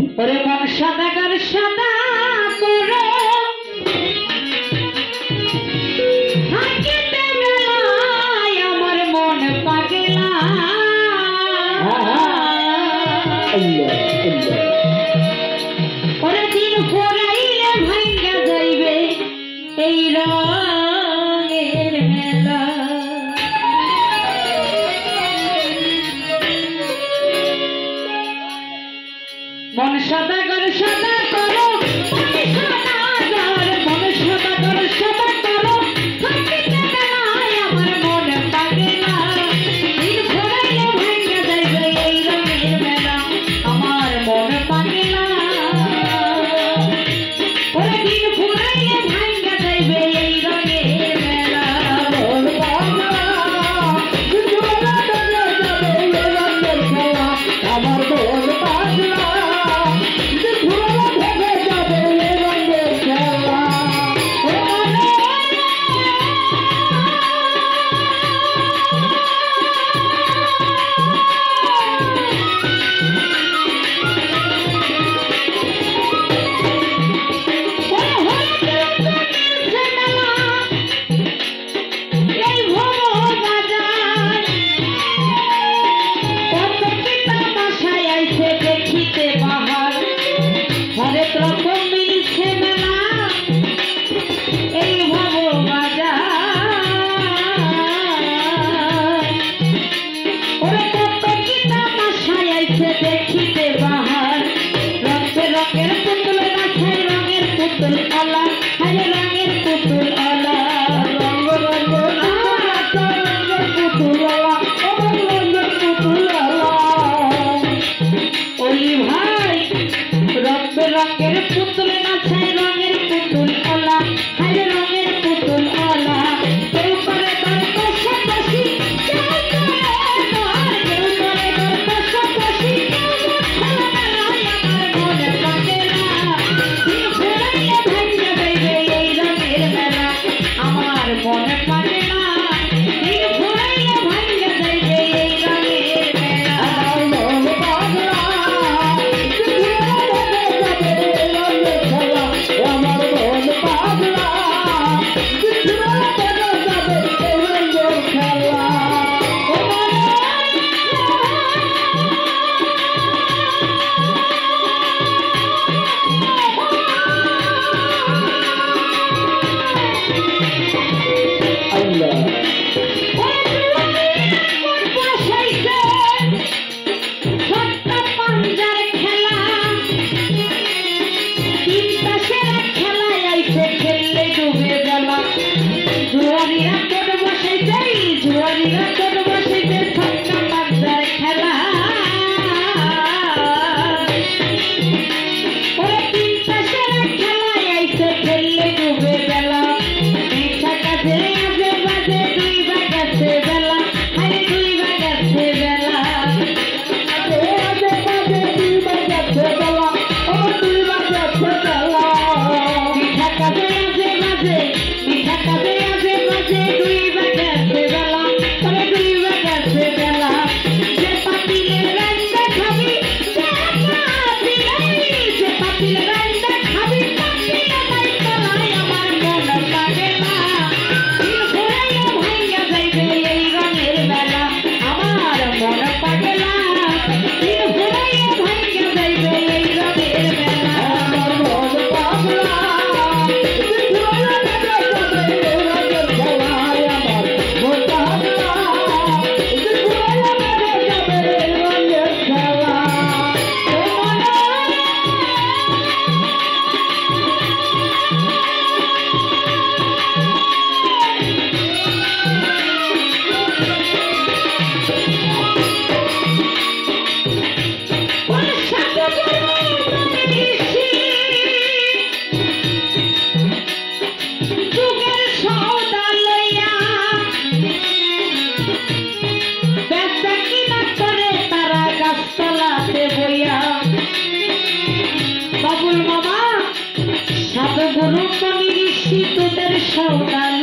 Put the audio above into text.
मन सदा कर सदा मन पागला दिन फोराइले भांगा जाइबे रंगेर मेला मन सदा कर सदा करो मन सदा कर सदा करो मन मन पागला दिन फोराइले भांगा जाइबे रंगेर मेला आमार मन पागला दिन फोराइले भांगा जाइबे रंगेर मेला मन पागला बाबुल मामा सब गुरु कवि ऋषि तोर सौदा।